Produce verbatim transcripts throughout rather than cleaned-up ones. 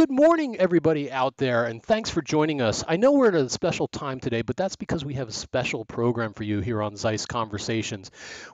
Good morning, everybody out there, and thanks for joining us. I know we're at a special time today, but that's because we have a special program for you here on Zeiss Conversations.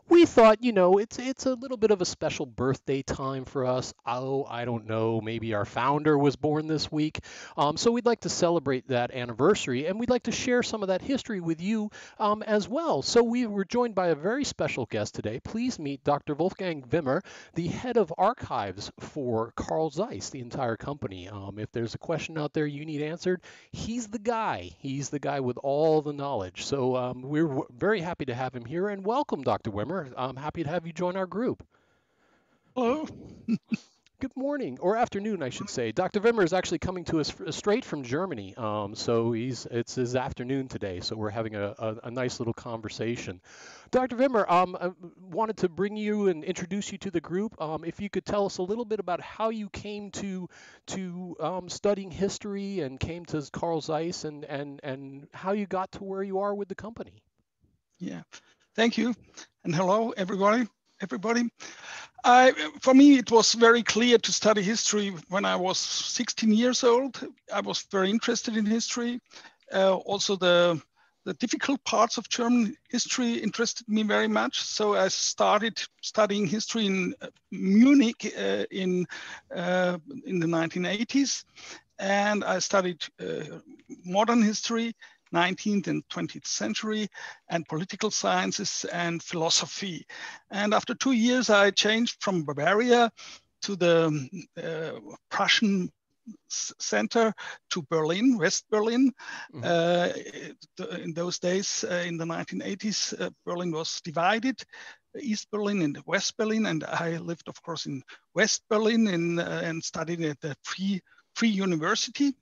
We thought, you know, it's it's a little bit of a special birthday time for us. Oh, I don't know, maybe our founder was born this week. Um, so we'd like to celebrate that anniversary, and we'd like to share some of that history with you um, as well. So we were joined by a very special guest today. Please meet Doctor Wolfgang Wimmer, the head of archives for Carl Zeiss, the entire company. Um, if there's a question out there you need answered, he's the guy. He's the guy with all the knowledge. So um, we're w very happy to have him here, and welcome, Doctor Wimmer. I'm happy to have you join our group. Hello. Good morning, or afternoon, I should say. Doctor Wimmer is actually coming to us f straight from Germany, um, so he's it's his afternoon today, so we're having a, a, a nice little conversation. Doctor Wimmer, um, I wanted to bring you and introduce you to the group. Um, if you could tell us a little bit about how you came to to um, studying history and came to Carl Zeiss, and, and, and how you got to where you are with the company. Yeah, thank you, and hello, everybody. Everybody. I, for me, it was very clear to study history when I was sixteen years old. I was very interested in history. Uh, also, the, the difficult parts of German history interested me very much. So I started studying history in Munich uh, in, uh, in the nineteen eighties. And I studied uh, modern history, nineteenth and twentieth century, and political sciences and philosophy. And after two years, I changed from Bavaria to the uh, Prussian center to Berlin, West Berlin. Mm-hmm. uh, in those days, uh, in the nineteen eighties, uh, Berlin was divided, East Berlin and West Berlin. And I lived, of course, in West Berlin in, uh, and studied at the Free, Free University.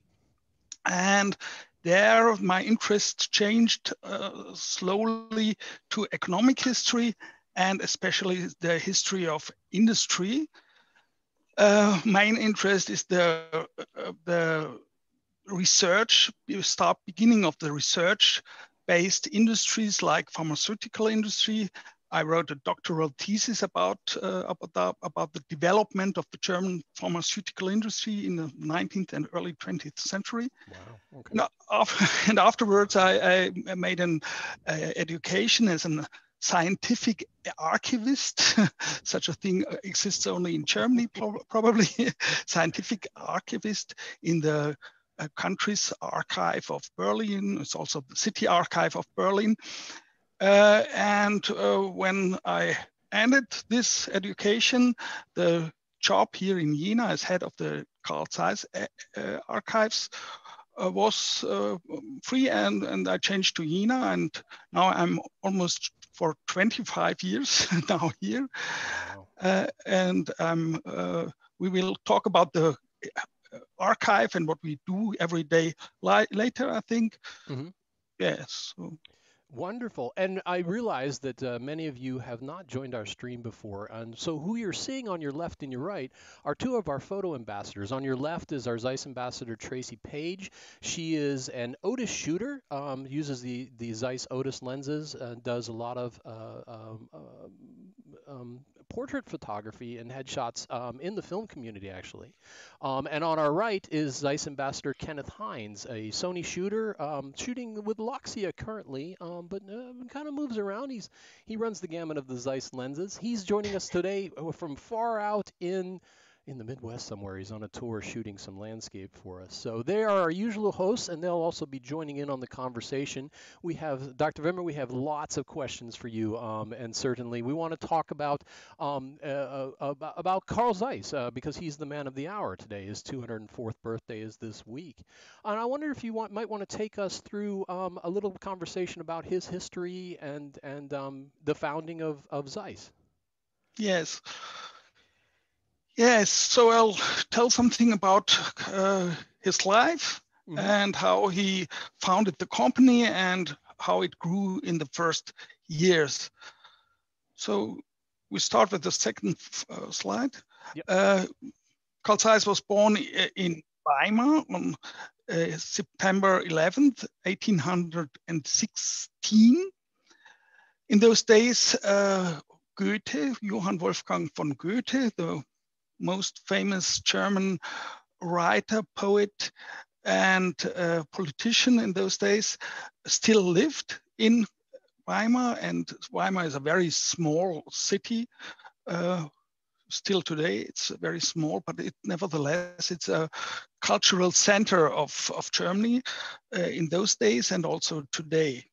And there, my interest changed uh, slowly to economic history, and especially the history of industry. Uh, main interest is the, uh, the research, you start beginning of the research-based industries like pharmaceutical industry. I wrote a doctoral thesis about, uh, about, the, about the development of the German pharmaceutical industry in the nineteenth and early twentieth century. Wow, okay. Now, after, and afterwards, I, I made an uh, education as a scientific archivist. Such a thing exists only in Germany, pro probably. Scientific archivist in the uh, country's archive of Berlin. It's also the city archive of Berlin. Uh, and uh, when I ended this education, the job here in Jena as head of the Carl Zeiss uh, uh, archives uh, was uh, free, and, and I changed to Jena, and now I'm almost for twenty-five years now here. Wow. Uh, and um, uh, we will talk about the archive and what we do every day later, I think. Mm-hmm. Yes. Yeah, so. Wonderful. And I realize that uh, many of you have not joined our stream before. And so who you're seeing on your left and your right are two of our photo ambassadors. On your left is our Zeiss ambassador, Tracy Page. She is an Otus shooter, um, uses the, the Zeiss Otus lenses, and does a lot of uh, um, uh, um, portrait photography and headshots um, in the film community, actually. Um, and on our right is Zeiss ambassador Kenneth Hines, a Sony shooter, um, shooting with Loxia currently, um, but uh, kind of moves around. He's he runs the gamut of the Zeiss lenses. He's joining us today from far out in in the Midwest somewhere. He's on a tour shooting some landscape for us. So they are our usual hosts, and they'll also be joining in on the conversation. We have, Doctor Wimmer, we have lots of questions for you, um, and certainly we want to talk about um, uh, about, about Carl Zeiss, uh, because he's the man of the hour today. His two hundred fourth birthday is this week. And I wonder if you want, might want to take us through um, a little conversation about his history and, and um, the founding of, of Zeiss. Yes. Yes, so I'll tell something about uh, his life. Mm-hmm. And how he founded the company and how it grew in the first years. So we start with the second uh, slide. Yep. Uh, Carl Zeiss was born in Weimar on uh, September eleventh, eighteen sixteen. In those days, uh, Goethe, Johann Wolfgang von Goethe, the most famous German writer, poet, and uh, politician in those days still lived in Weimar, and Weimar is a very small city. Uh, still today, it's very small, but it, nevertheless, it's a cultural center of, of Germany uh, in those days and also today.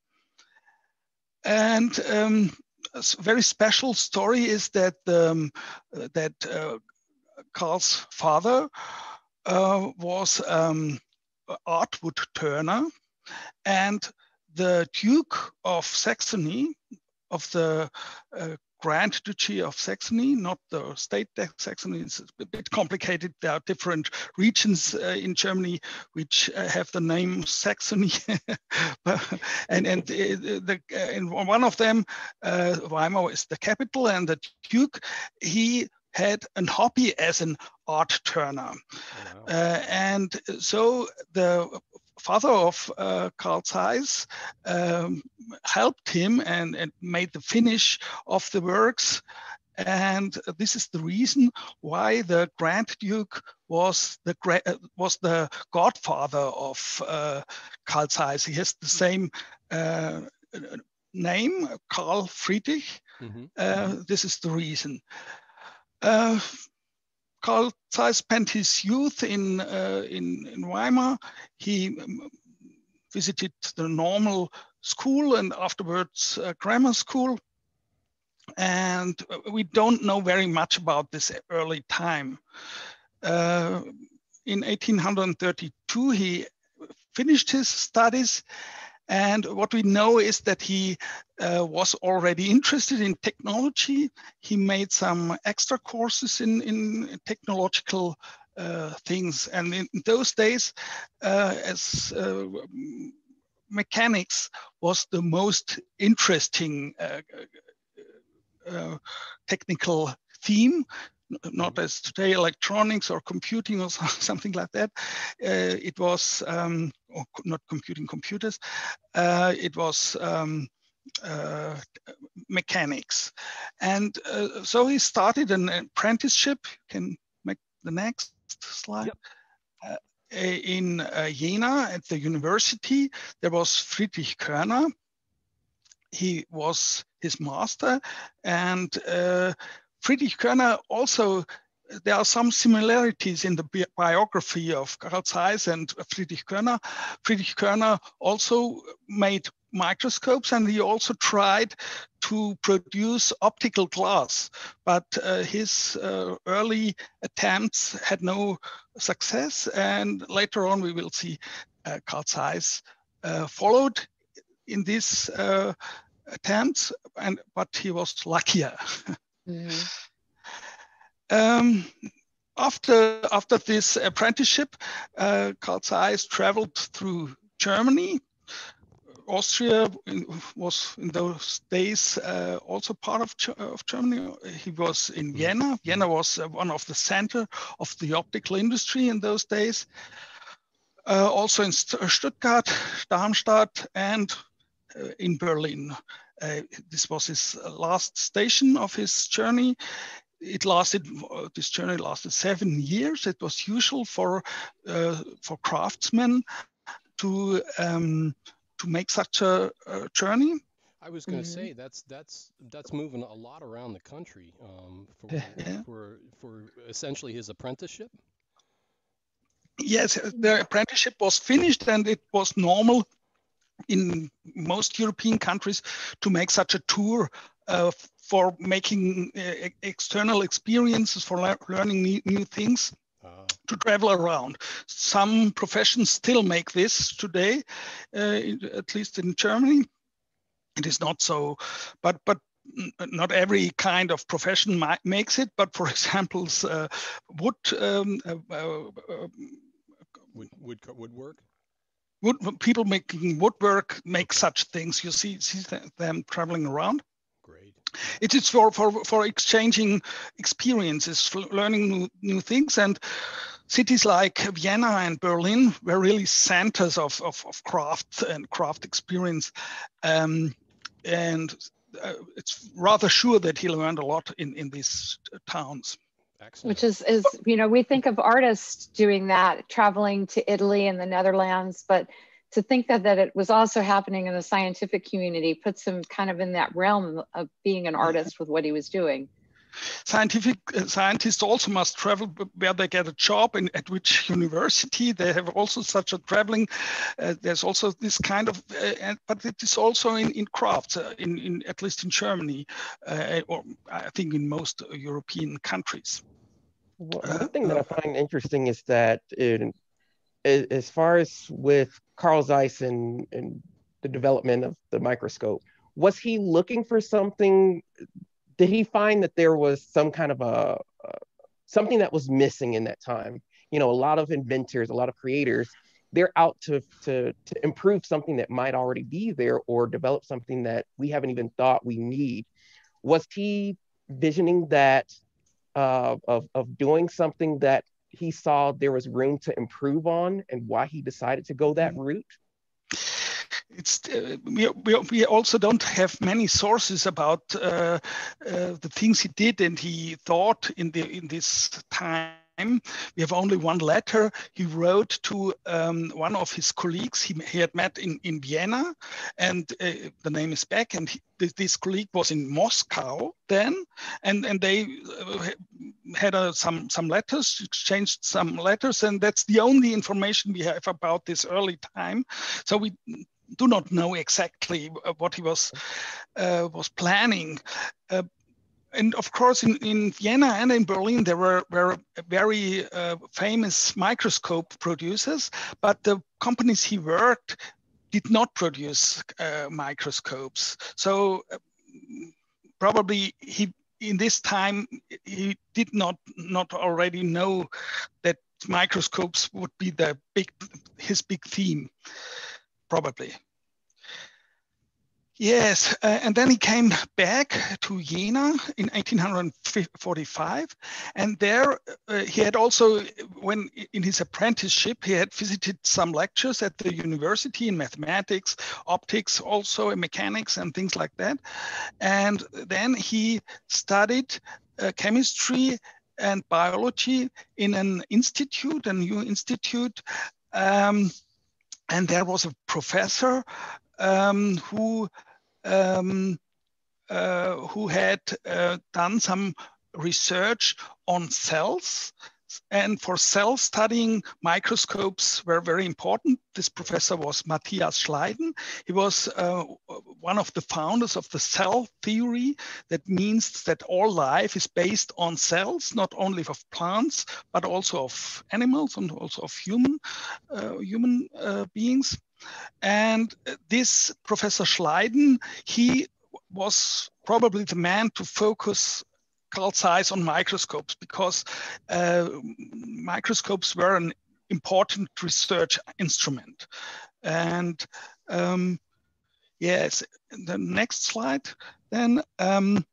And um, a very special story is that, um, that uh, Carl's father uh, was um, Artwood Turner, and the Duke of Saxony, of the uh, Grand Duchy of Saxony, not the state of Saxony. It's a bit complicated. There are different regions uh, in Germany which uh, have the name Saxony. and and the, the, in one of them, uh, Weimar is the capital, and the Duke, he had a hobby as an art turner. Wow. Uh, and so the father of uh, Carl Zeiss um, helped him and, and made the finish of the works. And this is the reason why the Grand Duke was the, was the godfather of uh, Carl Zeiss. He has the same uh, name, Carl Friedrich. Mm-hmm. uh, this is the reason. Uh, Carl Zeiss spent his youth in, uh, in, in Weimar. He um, visited the normal school and afterwards uh, grammar school. And we don't know very much about this early time. Uh, in eighteen thirty-two, he finished his studies. And what we know is that he uh, was already interested in technology. He made some extra courses in, in technological uh, things. And in those days, uh, as uh, mechanics was the most interesting uh, uh, technical theme, not as today electronics or computing or something like that. Uh, it was um, or not computing computers. Uh, it was um, uh, mechanics, and uh, so he started an apprenticeship. You can make the next slide. Yep. Uh, in uh, Jena at the university. There was Friedrich Körner. He was his master, and uh, Friedrich Körner also, there are some similarities in the bi biography of Carl Zeiss and Friedrich Körner. Friedrich Körner also made microscopes, and he also tried to produce optical glass, but uh, his uh, early attempts had no success. And later on, we will see uh, Carl Zeiss uh, followed in these uh, attempts, and but he was luckier. Mm-hmm. um, after after this apprenticeship, uh, Carl Zeiss traveled through Germany. Austria was in those days uh, also part of, of Germany. He was in Vienna. Vienna was uh, one of the center of the optical industry in those days. Uh, also in St Stuttgart, Darmstadt, and uh, in Berlin. Uh, this was his last station of his journey. It lasted, uh, this journey lasted seven years. It was usual for, uh, for craftsmen to, um, to make such a, a journey. I was going to mm-hmm. say that's that's that's moving a lot around the country um, for, yeah. for, for essentially his apprenticeship. Yes, the apprenticeship was finished, and it was normal in most European countries to make such a tour uh, for making uh, external experiences, for le learning new, new things, uh. to travel around. Some professions still make this today, uh, at least in Germany. It is not so, but but not every kind of profession ma makes it. But for example, uh, wood, um, uh, uh, wood wood woodwork. Wood, people making woodwork make such things. You see, see them traveling around. Great. It is for for for exchanging experiences, for learning new, new things, and cities like Vienna and Berlin were really centers of of, of craft and craft experience, um, and uh, it's rather sure that he learned a lot in in these towns. Excellent. Which is, is, you know, we think of artists doing that, traveling to Italy and the Netherlands, but to think that, that it was also happening in the scientific community puts him kind of in that realm of being an artist with what he was doing. Scientific uh, scientists also must travel where they get a job and at which university. They have also such a traveling. Uh, there's also this kind of, uh, and, but it is also in, in crafts, uh, in, in, at least in Germany, uh, or I think in most European countries. Well, one uh, thing that I find interesting is that in, as far as with Carl Zeiss and, and the development of the microscope, was he looking for something? Did he find that there was some kind of a, uh, something that was missing in that time? You know, a lot of inventors, a lot of creators, they're out to, to, to improve something that might already be there or develop something that we haven't even thought we need. Was he visioning that, uh, of, of doing something that he saw there was room to improve on, and why he decided to go that route? It's, uh, we, we, we also don't have many sources about uh, uh, the things he did and he thought in, the, in this time. We have only one letter he wrote to um, one of his colleagues he, he had met in, in Vienna, and uh, the name is back, and he, this colleague was in Moscow then, and, and they had uh, some, some letters, exchanged some letters, and that's the only information we have about this early time. So we do not know exactly what he was uh, was planning. Uh, And of course, in, in Vienna and in Berlin, there were, were very uh, famous microscope producers, but the companies he worked did not produce uh, microscopes. So uh, probably he, in this time, he did not, not already know that microscopes would be the big, his big theme, probably. Yes, uh, and then he came back to Jena in eighteen forty-five, and there uh, he had also, when in his apprenticeship, he had visited some lectures at the university in mathematics, optics also, and mechanics and things like that. And then he studied uh, chemistry and biology in an institute, a new institute, um, and there was a professor um, who Um, uh, who had uh, done some research on cells, and for cell studying, microscopes were very important. This professor was Matthias Schleiden. He was uh, one of the founders of the cell theory. That means that all life is based on cells, not only of plants, but also of animals and also of human, uh, human uh, beings. And this Professor Schleiden, he was probably the man to focus Carl Zeiss on microscopes, because uh, microscopes were an important research instrument. And um, yes, the next slide. Then um,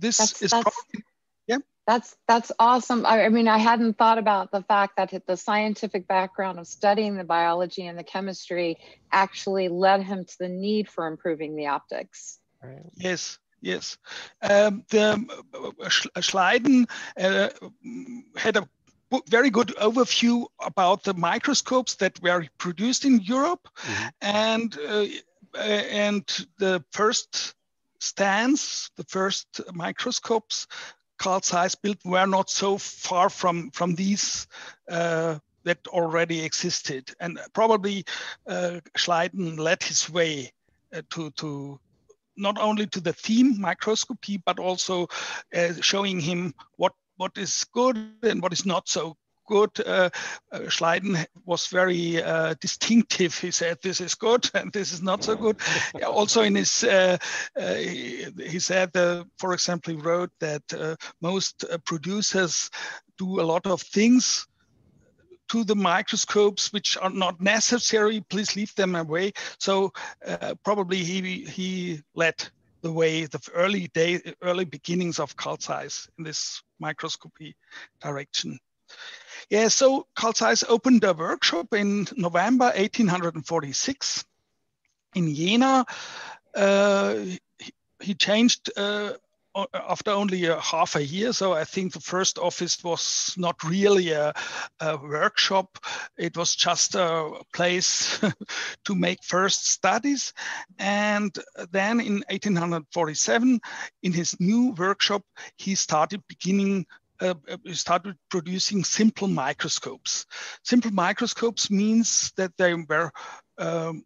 this that's, is that's, probably, yeah. That's that's awesome. I, I mean, I hadn't thought about the fact that the scientific background of studying the biology and the chemistry actually led him to the need for improving the optics. Right. Yes. Yes, um, the uh, Schleiden uh, had a very good overview about the microscopes that were produced in Europe, mm-hmm. and uh, and the first stands, the first microscopes Carl Zeiss built were not so far from from these uh, that already existed, and probably uh, Schleiden led his way uh, to to. not only to the theme microscopy, but also uh, showing him what, what is good and what is not so good. Uh, uh, Schleiden was very uh, distinctive. He said, this is good and this is not so good. Also in his, uh, uh, he, he said, uh, for example, he wrote that uh, most uh, producers do a lot of things to the microscopes which are not necessary, please leave them away. So uh, probably he he led the way, the early day, early beginnings of Carl Zeiss in this microscopy direction. Yeah, so Carl Zeiss opened a workshop in November eighteen forty-six in Jena. Uh, he, he changed uh, after only a half a year. So I think the first office was not really a, a workshop. It was just a place to make first studies. And then in eighteen forty-seven, in his new workshop, he started beginning Uh, started producing simple microscopes. Simple microscopes means that they were um,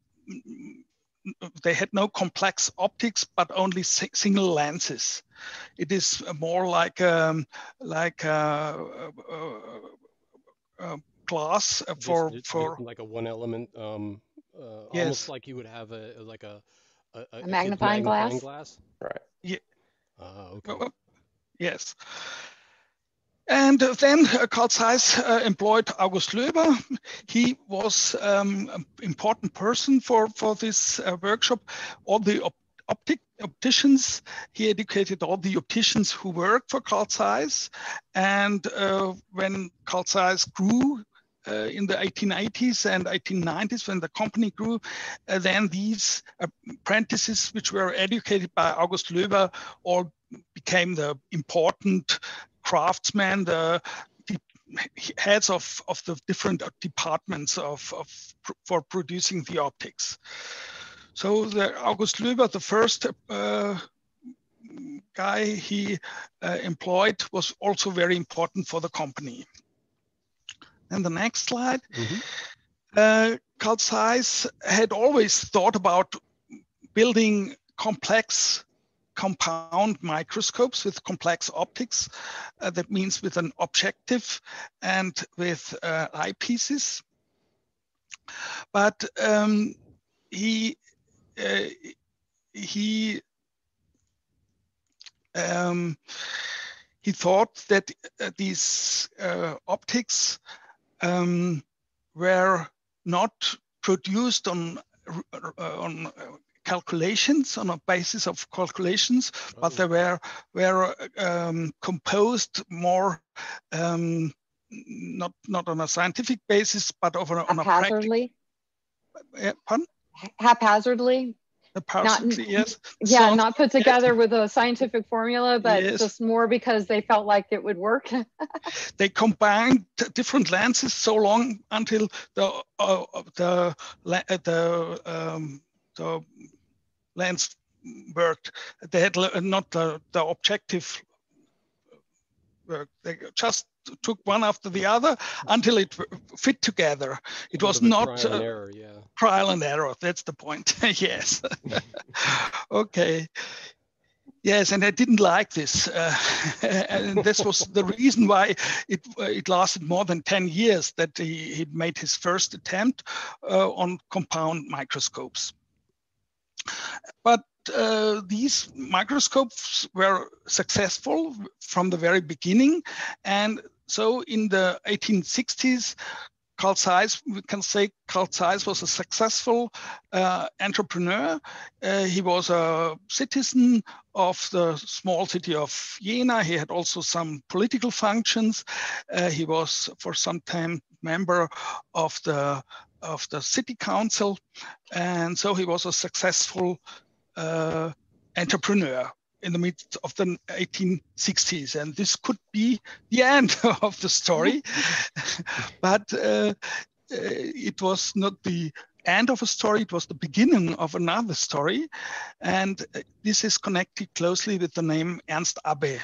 they had no complex optics, but only si single lenses. It is more like um, like a, a, a glass for it's, it's for like a one element, um, uh, yes. Almost like you would have a like a a, a, a magnifying, magnifying glass. glass. Right. Yeah. Uh, okay. Uh, yes. And then uh, Carl Zeiss uh, employed August Löber. He was um, an important person for, for this uh, workshop. All the op optic opticians, he educated all the opticians who work for Carl Zeiss. And uh, when Carl Zeiss grew uh, in the eighteen eighties and eighteen nineties, when the company grew, uh, then these apprentices, which were educated by August Löber, all became the important craftsmen, the, the heads of, of the different departments of, of for producing the optics. So the August Löber, the first uh, guy he uh, employed, was also very important for the company. And the next slide. Mm-hmm. uh, Carl Zeiss had always thought about building complex compound microscopes with complex optics. Uh, that means with an objective and with uh, eyepieces. But um, he uh, he um, he thought that uh, these uh, optics um, were not produced on on. calculations on a basis of calculations, oh. but they were were um, composed more um, not not on a scientific basis, but over on a haphazardly. Pardon? Haphazardly. Haphazardly, not, yes. Yeah, so, not put together yeah. with a scientific formula, but yes. just more because they felt like it would work. They combined different lenses so long until the uh, the the um, the lens worked. They had not the, the objective work. They just took one after the other until it fit together. It was not trial and error, yeah. trial and error. That's the point. Yes. Okay. Yes, and I didn't like this. Uh, and this was the reason why it it lasted more than ten years that he, he made his first attempt uh, on compound microscopes. But uh, these microscopes were successful from the very beginning. And so in the eighteen sixties, Carl Zeiss, we can say Carl Zeiss was a successful uh, entrepreneur. Uh, he was a citizen of the small city of Jena. He had also some political functions. Uh, he was for some time member of the of the city council, and so he was a successful uh, entrepreneur in the midst of the eighteen sixties, and this could be the end of the story. But uh, it was not the end of a story, it was the beginning of another story, and this is connected closely with the name Ernst Abbe.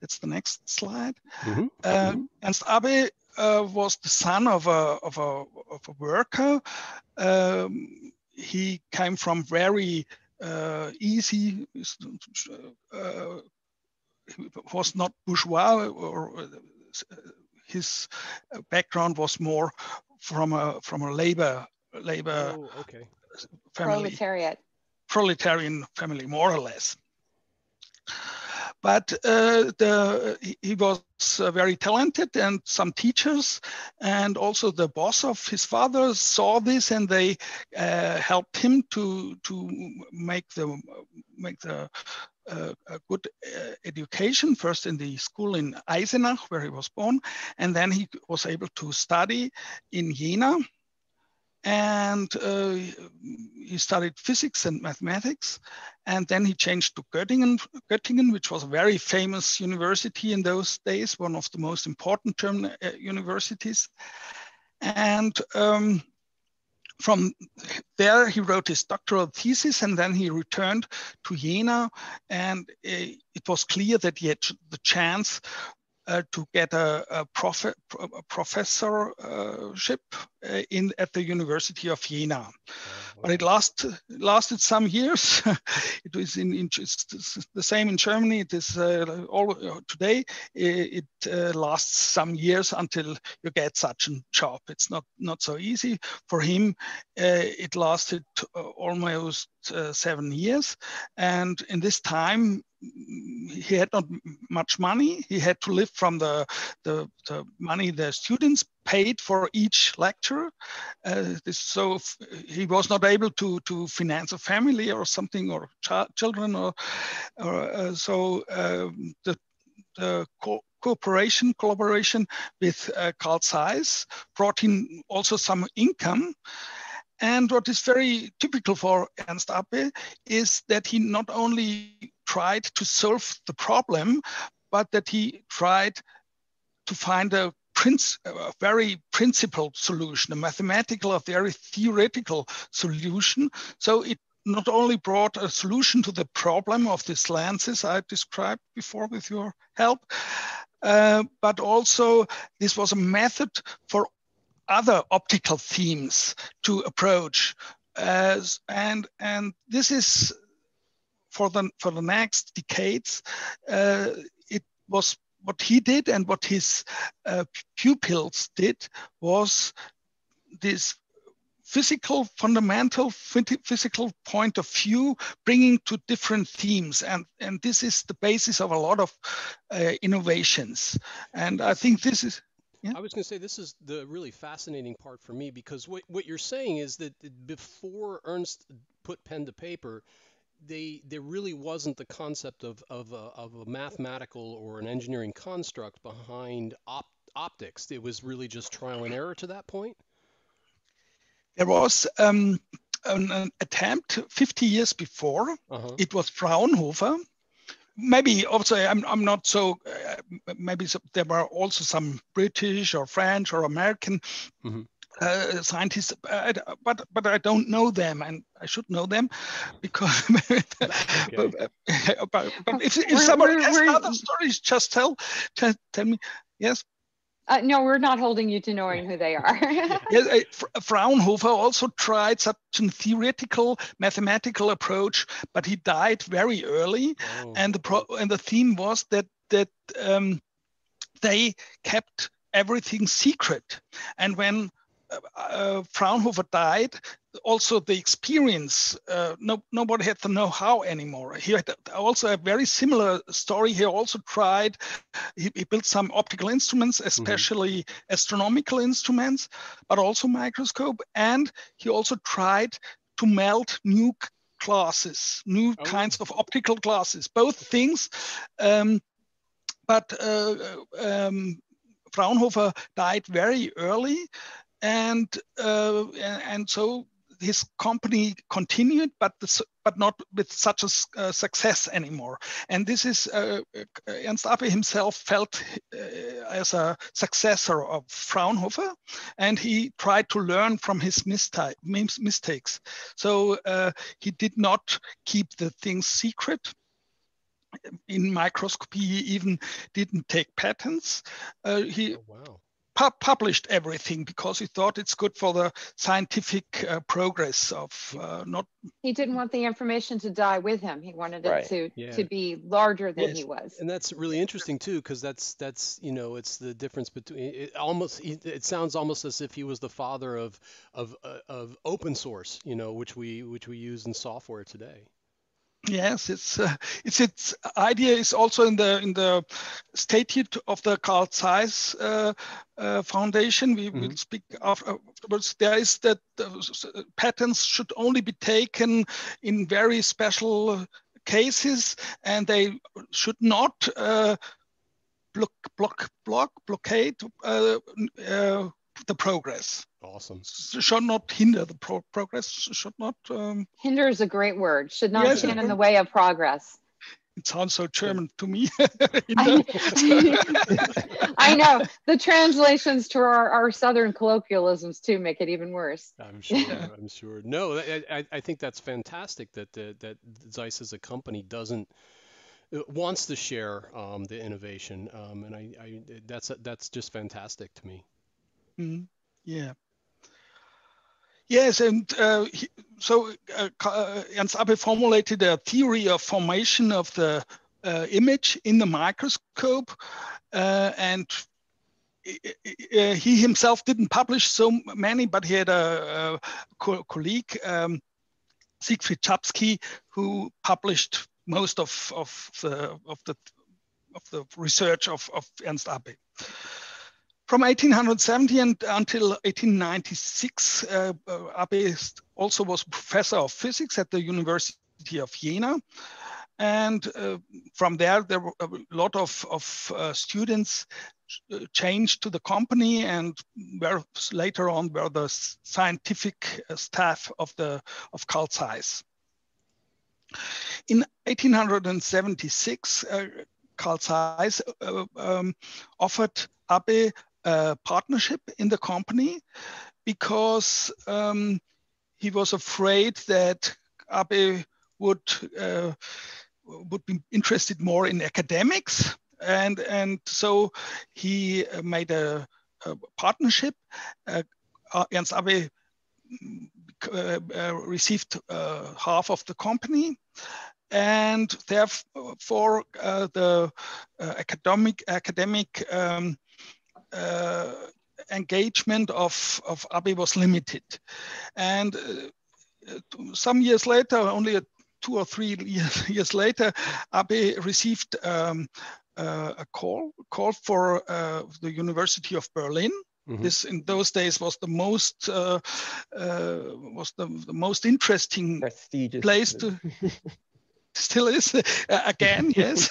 That's the next slide. Mm-hmm. uh, Ernst Abbe Uh, was the son of a, of a, of a worker. Um, he came from very uh, easy, uh, was not bourgeois, or his background was more from a from a labor labor oh, okay. family, proletariat, proletarian family, more or less. But uh, the, he was uh, very talented, and some teachers and also the boss of his father saw this, and they uh, helped him to to make the make the uh, a good uh, education, first in the school in Eisenach, where he was born, and then he was able to study in Jena. And uh, he studied physics and mathematics. And then he changed to Göttingen, Göttingen, which was a very famous university in those days, one of the most important German uh, universities. And um, from there, he wrote his doctoral thesis, and then he returned to Jena. And uh, it was clear that he had the chance Uh, to get a, a, prof a professorship uh, in, at the University of Jena. Oh, wow. But it last, lasted some years. It was in, in the same in Germany. It is uh, all uh, today. It, it uh, lasts some years until you get such a job. It's not, not so easy. For him, uh, it lasted uh, almost uh, seven years. And in this time, he had not much money. He had to live from the, the, the money the students paid for each lecture. Uh, this, so he was not able to, to finance a family or something, or ch children. Or, or uh, so um, the, the co cooperation, collaboration with uh, Carl Zeiss brought him also some income. And what is very typical for Ernst Abbe is that he not only tried to solve the problem, but that he tried to find a, a very principled solution, a mathematical, a very theoretical solution. So it not only brought a solution to the problem of these lenses I described before with your help, uh, but also this was a method for other optical themes to approach. Uh, and, and this is, For the, for the next decades, uh, it was what he did and what his uh, pupils did was this physical, fundamental physical point of view, bringing to different themes. And, and this is the basis of a lot of uh, innovations. And I think this is... Yeah. I was going to say this is the really fascinating part for me, because what, what you're saying is that before Ernst put pen to paper, They, there really wasn't the concept of, of, a, of a mathematical or an engineering construct behind op optics. It was really just trial and error to that point? There was um, an, an attempt fifty years before. Uh-huh. It was Fraunhofer. Maybe also, I'm, I'm not so, uh, maybe so, there were also some British or French or American mm-hmm. Uh, scientists, uh, but but I don't know them, and I should know them, because. but, but, but if, if somebody we're, has we're, other stories, just tell, just tell me. Yes. Uh, no, we're not holding you to knowing who they are. Yes, I, Fraunhofer also tried such a theoretical, mathematical approach, but he died very early, oh. and the pro and the theme was that that um, they kept everything secret, and when. Uh, Fraunhofer died, also the experience, uh, no, nobody had the know-how anymore. He had also a very similar story. He also tried, he, he built some optical instruments, especially mm-hmm. astronomical instruments, but also microscope. And he also tried to melt new glasses, new oh. kinds of optical glasses, both things. Um, but uh, um, Fraunhofer died very early. And uh, and so his company continued, but this, but not with such a uh, success anymore. And this is uh, Ernst Abbe himself felt uh, as a successor of Fraunhofer, and he tried to learn from his mistake, mistakes. So uh, he did not keep the things secret. In microscopy, he even didn't take patents. Uh, he. Oh, wow. published everything because he thought it's good for the scientific uh, progress of uh, not... He didn't want the information to die with him. He wanted right. it to, yeah. to be larger than yes. he was. And that's really interesting too, because that's, that's, you know, it's the difference between, it almost, it sounds almost as if he was the father of, of, uh, of open source, you know, which we, which we use in software today. Yes, it's uh, it's its idea is also in the in the statute of the Carl Zeiss uh, uh, Foundation. We mm-hmm. will speak afterwards. There is that uh, patents should only be taken in very special cases, and they should not uh, block block block blockade. Uh, uh, the progress. Awesome. Should not hinder the pro progress, should not... Um, hinder is a great word. Should not yes, stand in the way of progress. It sounds so German to me. I know. The translations to our, our Southern colloquialisms too make it even worse. I'm sure. Yeah. I'm sure. No, I, I think that's fantastic that the, that Zeiss as a company doesn't wants to share um, the innovation, um, and I, I that's that's just fantastic to me. Mm-hmm. Yeah. Yes, and uh, he, so uh, Ernst Abbe formulated a theory of formation of the uh, image in the microscope, uh, and uh, he himself didn't publish so many, but he had a, a colleague, um, Siegfried Czapski, who published most of, of, the, of, the, of the research of, of Ernst Abbe. From eighteen seventy and until eighteen ninety-six, uh, Abbe also was professor of physics at the University of Jena. And uh, from there, there were a lot of, of uh, students changed to the company and were later on were the scientific staff of, the, of Carl Zeiss. In eighteen seventy-six, uh, Carl Zeiss uh, um, offered Abbe a partnership in the company because um, he was afraid that Abbe would uh, would be interested more in academics, and and so he made a, a partnership. Uh, Ernst Abbe uh, uh, received uh, half of the company, and therefore uh, the uh, academic academic um, Uh, engagement of, of Abbe was limited. And uh, some years later, only two or three years, years later, Abbe received um, uh, a call, call for uh, the University of Berlin. Mm-hmm. This in those days was the most uh, uh, was the, the most interesting prestigious place to still is uh, again, yes.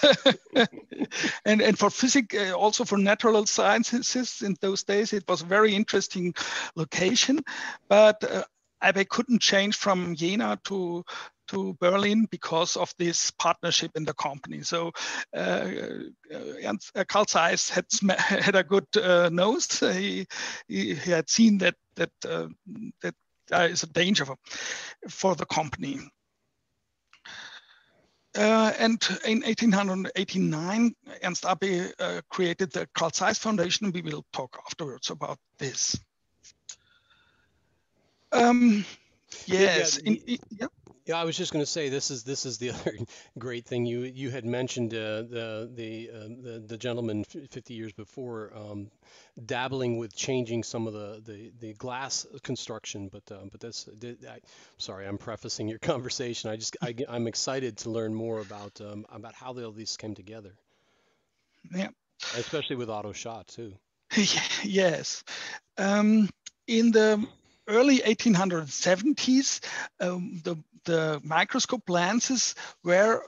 and and for physics, uh, also for natural sciences in those days, it was a very interesting location. But uh, Abbe couldn't change from Jena to to Berlin because of this partnership in the company. So uh, uh, Carl Zeiss had had a good uh, nose. He, he he had seen that that uh, that uh, is a danger for, for the company. Uh, and in eighteen eighty-nine, Ernst Abbe uh, created the Carl Zeiss Foundation. We will talk afterwards about this. Um, yes. Yeah, yeah. In, yeah. yeah, I was just going to say this is this is the other great thing you you had mentioned uh, the the, uh, the the gentleman fifty years before um, dabbling with changing some of the the, the glass construction, but um, but that's I, sorry, I'm prefacing your conversation. I just I, I'm excited to learn more about um, about how all these came together. Yeah, especially with Otto Schott too. Yes, um, in the early eighteen seventies, um, the, the microscope lenses were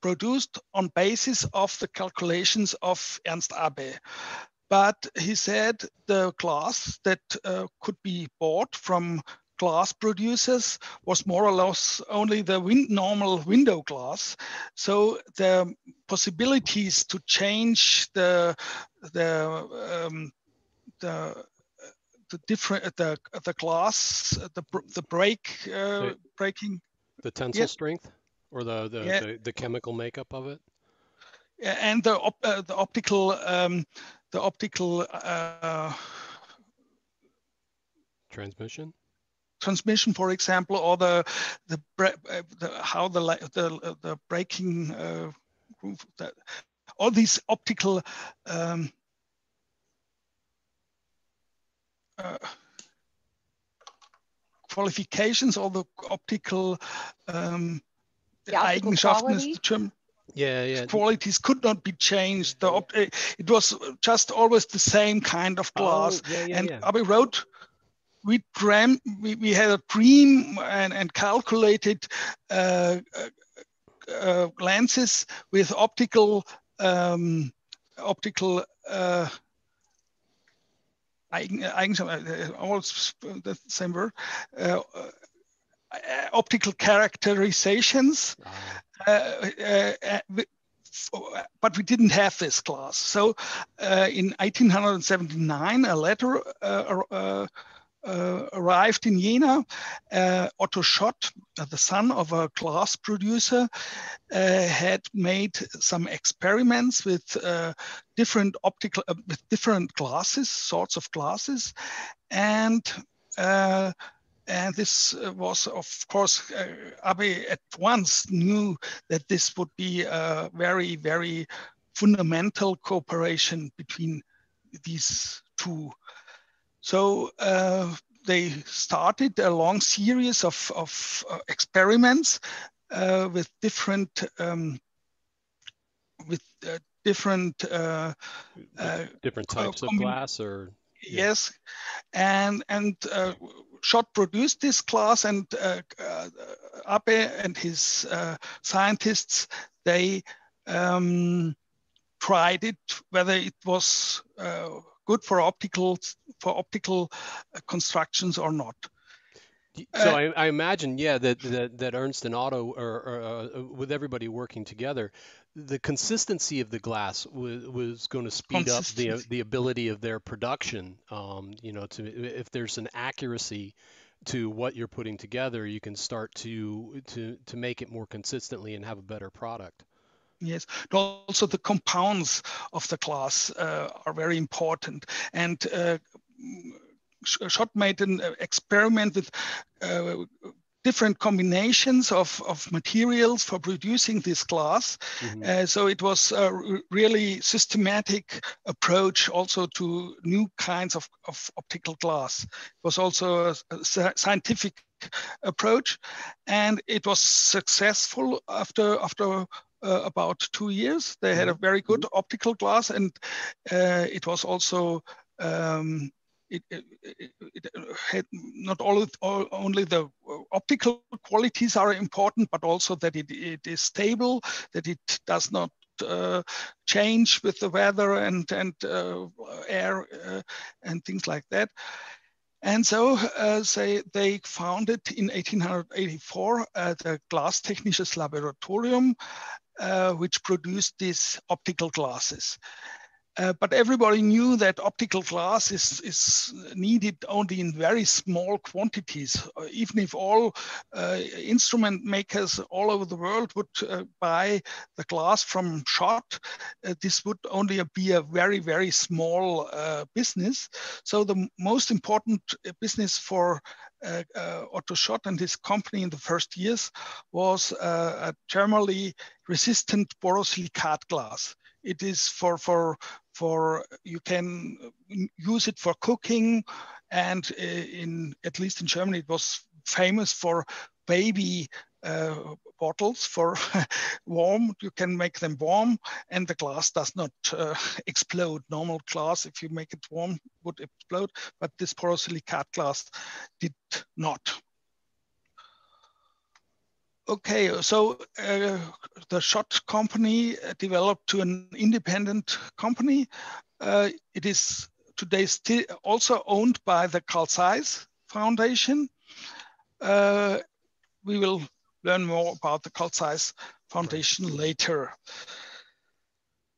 produced on basis of the calculations of Ernst Abbe. But he said the glass that uh, could be bought from glass producers was more or less only the win normal window glass. So the possibilities to change the, the, um, the the different the the glass the the break uh, the, breaking the tensile yeah. strength or the the, yeah. the the chemical makeup of it and the op uh, the optical um, the optical uh, transmission transmission for example or the the, uh, the how the the the breaking uh, groove that all these optical um, Uh, qualifications or the optical um, the eigenschaften quality? yeah, yeah. qualities could not be changed. The op it was just always the same kind of glass. Oh, yeah, yeah, and yeah. Abbe wrote, we dream, we, we had a dream and, and calculated uh, uh, lenses with optical um, optical. Uh, Eigen, all the same word, uh, optical characterizations, wow. uh, uh, uh, but we didn't have this class. So uh, in eighteen seventy-nine, a letter uh, uh, uh, arrived in Jena. Uh, Otto Schott, uh, the son of a glass producer, uh, had made some experiments with uh, different optical, uh, with different glasses, sorts of glasses, and uh, And this was, of course, uh, Abbe at once knew that this would be a very, very fundamental cooperation between these two. So uh, they started a long series of, of uh, experiments uh, with different, um, with uh, different, uh, uh, different types uh, of glass, or yeah. Yes, and and. Uh, Schott produced this class, and uh, uh, Abbe and his uh, scientists, they um, tried it, whether it was uh, good for optical for optical constructions or not. So uh, I, I imagine, yeah, that, that, that Ernst and Otto, are, uh, with everybody working together, the consistency of the glass was, was going to speed up the, the ability of their production. Um, you know, to, if there's an accuracy to what you're putting together, you can start to, to, to make it more consistently and have a better product. Yes, but also the compounds of the glass uh, are very important. And uh, Schott made an experiment with uh, different combinations of, of materials for producing this glass. Mm-hmm. uh, so it was a really systematic approach also to new kinds of, of optical glass. It was also a, a scientific approach, and it was successful after, after uh, about two years. They had a very good mm-hmm. optical glass, and uh, it was also um, It, it, it had not all, all, only the optical qualities are important, but also that it, it is stable, that it does not uh, change with the weather and, and uh, air uh, and things like that. And so uh, say they founded in eighteen eighty-four uh, the Glastechnisches Laboratorium, uh, which produced these optical glasses. Uh, but everybody knew that optical glass is, is needed only in very small quantities. Even if all uh, instrument makers all over the world would uh, buy the glass from Schott, uh, this would only be a very, very small uh, business. So the most important business for uh, uh, Otto Schott and his company in the first years was uh, a thermally resistant borosilicate glass. It is for, for, for, you can use it for cooking, and in, at least in Germany, it was famous for baby uh, bottles for warm. You can make them warm, and the glass does not uh, explode. Normal glass, if you make it warm, would explode, but this borosilicate glass did not. Okay, so uh, the Schott company developed to an independent company. Uh, it is today still also owned by the Carl Zeiss Foundation. Uh, we will learn more about the Carl Zeiss Foundation later.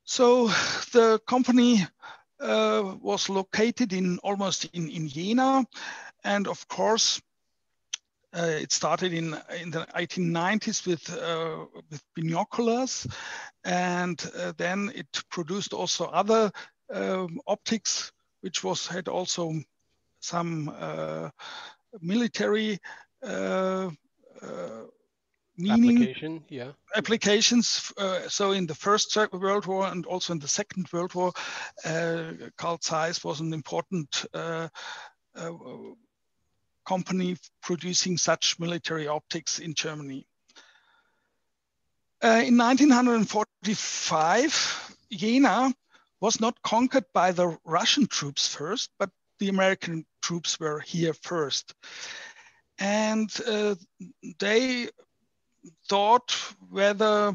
So the company uh, was located in almost in, in Jena, and of course, Uh, it started in, in the eighteen nineties with, uh, with binoculars, and uh, then it produced also other um, optics, which was had also some uh, military uh, uh, meaning. Application, yeah. Applications. Uh, so in the First World War and also in the Second World War, uh, Carl Zeiss was an important uh, uh, company producing such military optics in Germany. Uh, in nineteen forty-five, Jena was not conquered by the Russian troops first, but the American troops were here first. And uh, they thought whether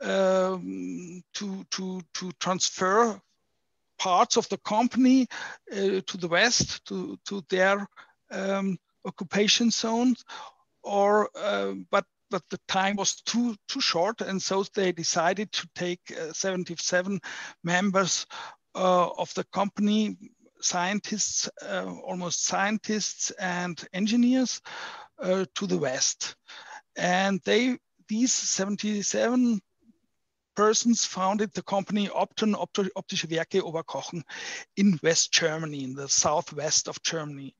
um, to, to, to transfer parts of the company uh, to the west, to, to their um, occupation zones, or uh, but but the time was too too short, and so they decided to take uh, seventy-seven members uh, of the company, scientists, uh, almost scientists and engineers, uh, to the west, and they these seventy-seven persons founded the company Opton Optische Werke Oberkochen in West Germany, in the southwest of Germany.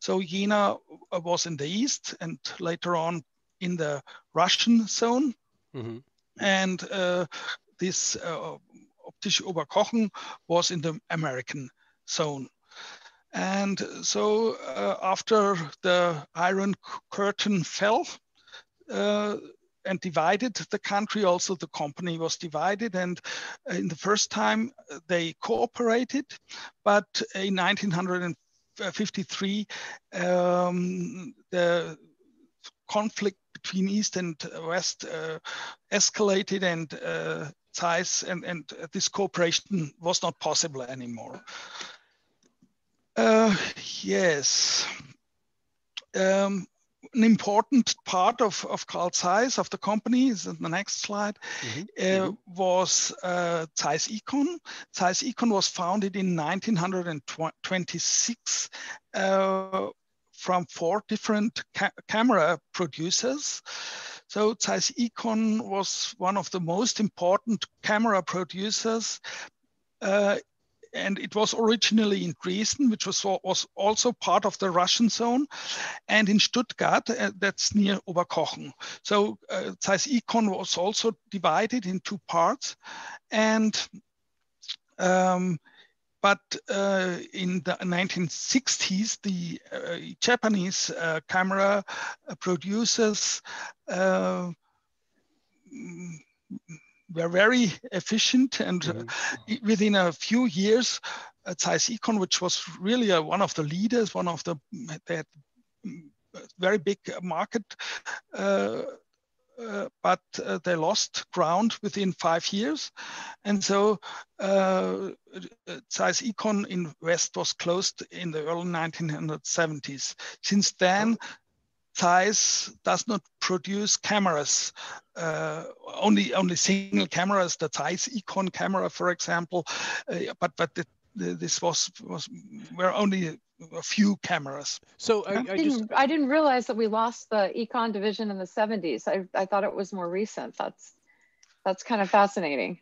So Jena was in the east and later on in the Russian zone. Mm-hmm. And uh, this uh, Optische Oberkochen was in the American zone. And so uh, after the Iron Curtain fell, uh, and divided the country, also the company was divided, and in the first time they cooperated, but in nineteen fifty-three um, the conflict between East and West uh, escalated, and uh, ties and, and this cooperation was not possible anymore. Uh, yes. Um, An important part of, of Carl Zeiss, of the company, is in the next slide, mm-hmm. uh, mm-hmm. was uh, Zeiss Ikon. Zeiss Ikon was founded in nineteen twenty-six uh, from four different ca camera producers. So Zeiss Ikon was one of the most important camera producers, uh, and it was originally in Dresden, which was, was also part of the Russian zone, and in Stuttgart, uh, that's near Oberkochen. So uh, Zeiss Ikon was also divided in two parts, and um, but uh, in the nineteen sixties, the uh, Japanese uh, camera producers uh, were very efficient, and mm-hmm. uh, within a few years, uh, Zeiss Ikon, which was really a, one of the leaders, one of the they had very big market, uh, uh, but uh, they lost ground within five years, and so uh, Zeiss Ikon in West was closed in the early nineteen seventies. Since then, Zeiss does not produce cameras, uh, only only single cameras, the Zeiss Ikon camera, for example, uh, but but the, the, this was was were only a few cameras. So I, I, I, didn't, just... I didn't realize that we lost the Ikon division in the seventies. I, I thought it was more recent. That's that's kind of fascinating.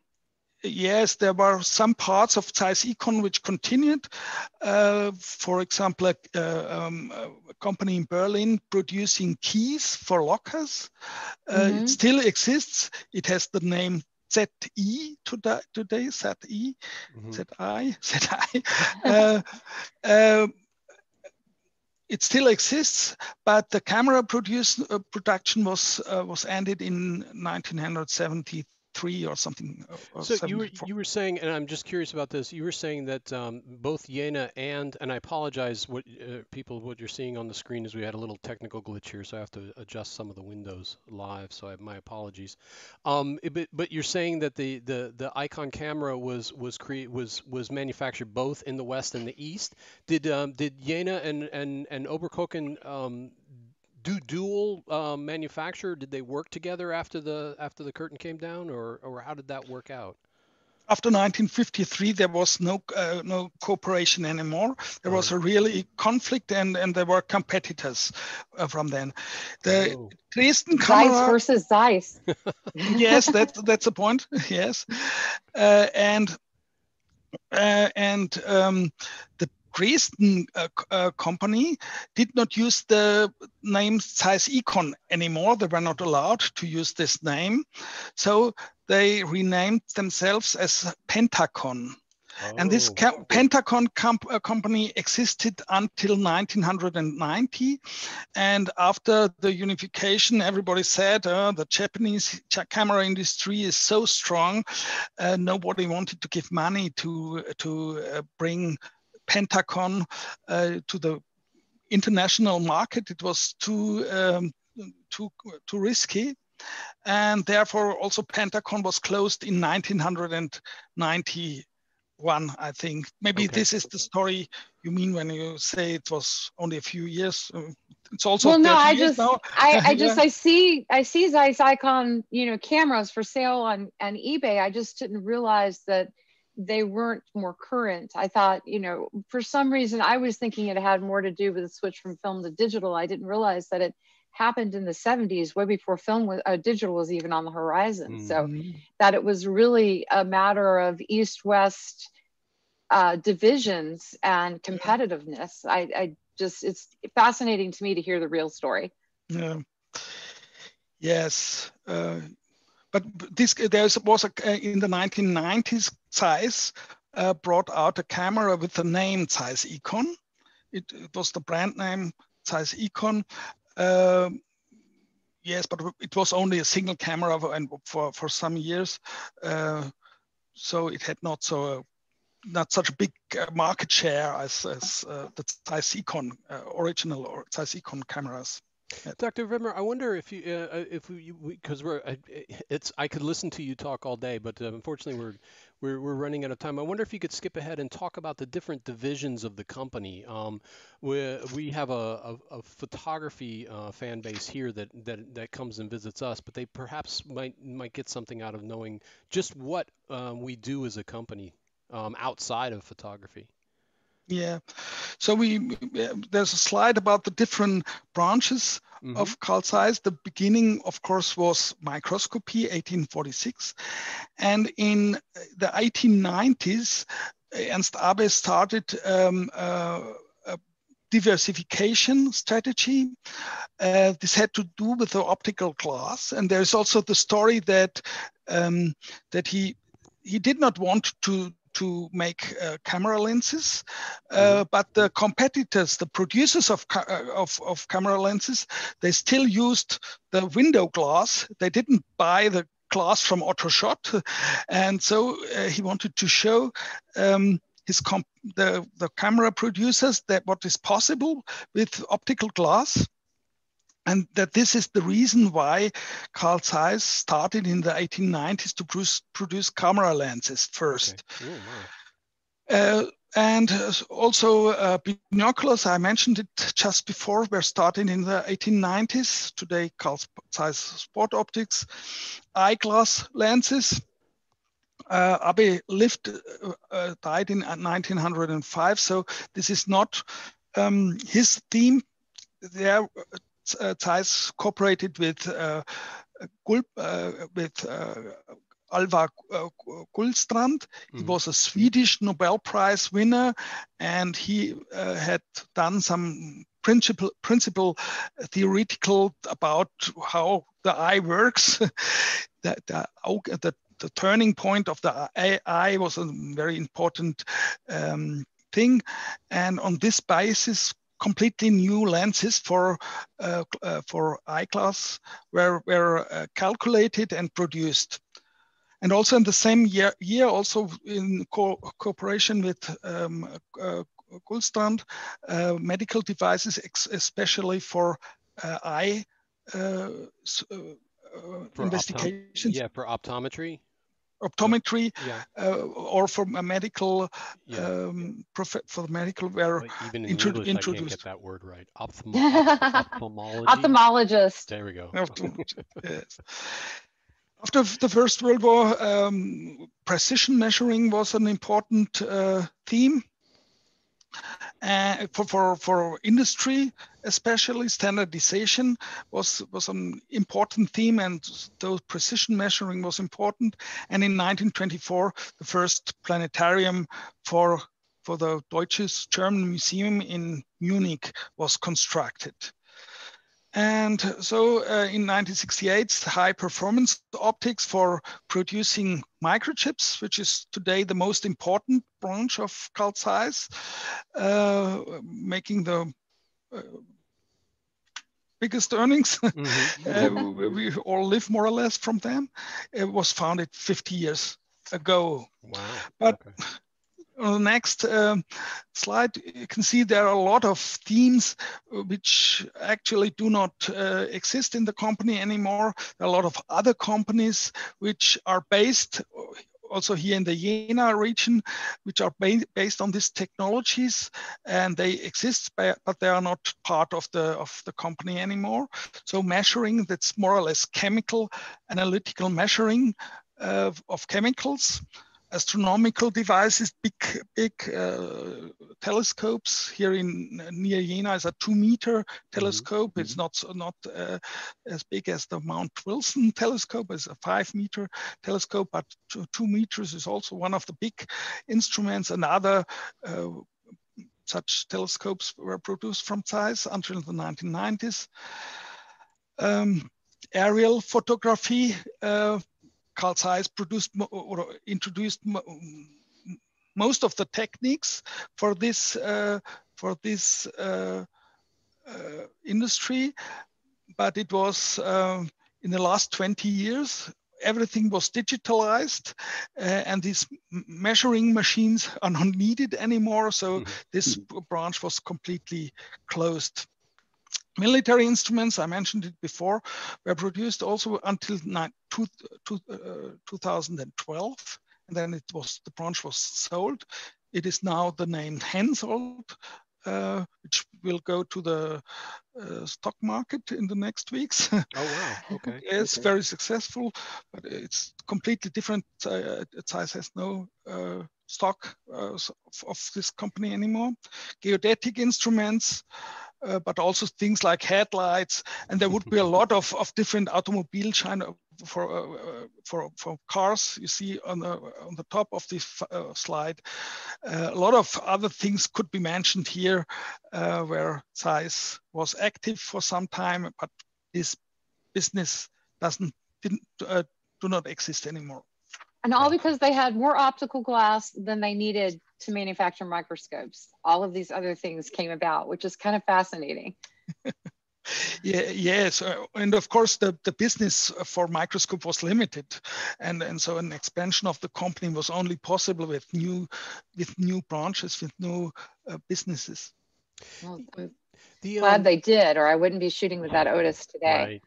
Yes, there were some parts of Zeiss Ikon which continued. Uh, for example, a, uh, um, a company in Berlin producing keys for lockers. Uh, mm-hmm. It still exists. It has the name Z E today, today Z E, mm-hmm. Z I, Z I. uh, uh, It still exists, but the camera produce, uh, production was, uh, was ended in nineteen seventy. Three or something. Or so you were, you were saying, and I'm just curious about this, you were saying that um, both Jena and, and I apologize, what uh, people, what you're seeing on the screen is we had a little technical glitch here, so I have to adjust some of the windows live, so I have my apologies. Um, but, but you're saying that the, the, the Ikon camera was was, cre was was manufactured both in the West and the East. Did um, did Jena and, and, and Oberkochen um, do dual uh, manufacture? Did they work together after the after the curtain came down, or or how did that work out? After nineteen fifty-three, there was no uh, no cooperation anymore. There oh. was a really conflict, and and there were competitors uh, from then. The oh. Dresden camera, Zeiss versus Zeiss. Yes, that's that's the point. Yes, uh, and uh, and um, the Dresden uh, uh, company did not use the name Zeiss Ikon anymore. They were not allowed to use this name. So they renamed themselves as Pentacon. Oh. And this com Pentacon comp uh, company existed until nineteen ninety. And after the unification, everybody said, oh, the Japanese camera industry is so strong. Uh, nobody wanted to give money to, to uh, bring Pentacon uh, to the international market. It was too um, too too risky, and therefore also Pentacon was closed in nineteen ninety one, I think. Maybe okay. This is the story you mean when you say it was only a few years. It's also well, no, I just, I, I just, I see, I see Zeiss Ikon, you know, cameras for sale on, on eBay. I just didn't realize that they weren't more current. I thought, you know, for some reason, I was thinking it had more to do with the switch from film to digital. I didn't realize that it happened in the seventies, way before film was, uh, digital was even on the horizon. Mm-hmm. So that it was really a matter of East-West uh, divisions and competitiveness. I, I just, it's fascinating to me to hear the real story. Yeah. Yes. Uh, but this, there was a, in the nineteen nineties, Zeiss uh, brought out a camera with the name Zeiss Ikon. It, it was the brand name Zeiss Ikon. Uh, yes, but it was only a single camera for, and for, for some years. Uh, so it had not so not such a big market share as, as uh, the Zeiss Ikon uh, original or Zeiss Ikon cameras. Doctor Wimmer, I wonder if you, uh, if we, because we, we're, uh, it's, I could listen to you talk all day, but uh, unfortunately we're, we're, we're running out of time. I wonder if you could skip ahead and talk about the different divisions of the company. Um, we, we have a, a, a photography uh, fan base here that, that, that comes and visits us, but they perhaps might, might get something out of knowing just what um, we do as a company um, outside of photography. Yeah, so we there's a slide about the different branches mm-hmm. of Carl Zeiss. The beginning, of course, was microscopy, eighteen forty-six, and in the eighteen nineties, Ernst Abbe started um, uh, a diversification strategy. Uh, this had to do with the optical glass, and there's also the story that um, that he he did not want to. to make uh, camera lenses, uh, but the competitors, the producers of, ca of, of camera lenses, they still used the window glass. They didn't buy the glass from Otto Schott. And so uh, he wanted to show um, his comp the, the camera producers that what is possible with optical glass. And that this is the reason why Carl Zeiss started in the eighteen nineties to produce, produce camera lenses first. Okay. Ooh, wow. uh, and also uh, binoculars, I mentioned it just before, were started in the eighteen nineties. Today, Carl Zeiss Sport Optics, eyeglass lenses. Uh, Abbe lived, uh, uh, died in nineteen oh five, so this is not um, his theme. There. Uh, Zeiss cooperated with uh, Gulp, uh, with uh, Alvar uh, Gullstrand. Mm-hmm. He was a Swedish Nobel Prize winner, and he uh, had done some principle principle uh, theoretical about how the eye works. the, the, the, the turning point of the eye, eye was a very important um, thing, and on this basis, completely new lenses for uh, uh, for eyeglass were were uh, calculated and produced, and also in the same year, year also in co cooperation with um, uh, Gullstrand, uh, medical devices, especially for uh, eye uh, for investigations. Yeah, for optometry. Optometry, yeah. uh, or for a medical, yeah. um, for the medical, where like even in English, introduced. I can't get that word right. Ophthalmo ophthalmology. Ophthalmologist. There we go. Yes. After the First World War, um, precision measuring was an important uh, theme uh, for, for for industry, especially standardization was was an important theme, and though precision measuring was important. And in nineteen twenty-four, the first planetarium for for the Deutsches German Museum in Munich was constructed. And so uh, in nineteen sixty-eight, high performance optics for producing microchips, which is today the most important branch of Carl Zeiss, uh, making the Uh, biggest earnings. Mm-hmm. uh, we all live more or less from them. It was founded fifty years ago. Wow. But okay. On the next um, slide, you can see there are a lot of themes which actually do not uh, exist in the company anymore. There are a lot of other companies which are based also here in the Jena region, which are ba based on these technologies, and they exist, but they are not part of the of the company anymore. So measuring, that's more or less chemical, analytical measuring uh, of chemicals, astronomical devices, big big uh, telescopes. Here in near Jena is a two-meter telescope. Mm-hmm. It's not not uh, as big as the Mount Wilson telescope. It's a five-meter telescope, but two, two meters is also one of the big instruments. And other uh, such telescopes were produced from Zeiss until the nineteen nineties. Um, aerial photography. Uh, Carl Zeiss produced or introduced most of the techniques for this uh, for this uh, uh, industry, but it was uh, in the last twenty years everything was digitalized, uh, and these measuring machines are not needed anymore. So mm-hmm. this branch was completely closed. Military instruments, I mentioned it before, were produced also until two thousand twelve, and then it was the branch was sold. It is now the name Hensoldt, uh, which will go to the uh, stock market in the next weeks. Oh wow! Okay. It's okay. Very successful, but it's completely different. Uh, Zeiss has no uh, stock uh, of, of this company anymore. Geodetic instruments. Uh, but also things like headlights, and there would be a lot of, of different automobile China for, uh, for for cars. You see on the on the top of the uh, slide, uh, a lot of other things could be mentioned here, uh, where Zeiss was active for some time, but this business doesn't didn't uh, do not exist anymore. And all because they had more optical glass than they needed to manufacture microscopes. All of these other things came about, which is kind of fascinating. Yeah, yes, uh, and of course the, the business for microscope was limited, and, and so an expansion of the company was only possible with new with new branches, with new uh, businesses. Well, I'm the, glad um, they did, or I wouldn't be shooting with that Otus today. Right.